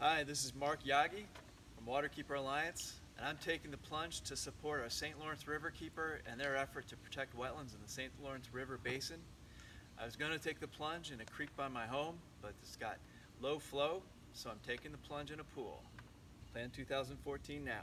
Hi, this is Marc Yaggi from Waterkeeper Alliance, and I'm taking the plunge to support our St. Lawrence River keeper and their effort to protect wetlands in the St. Lawrence River basin. I was going to take the plunge in a creek by my home, but it's got low flow, so I'm taking the plunge in a pool. Plan 2014 now.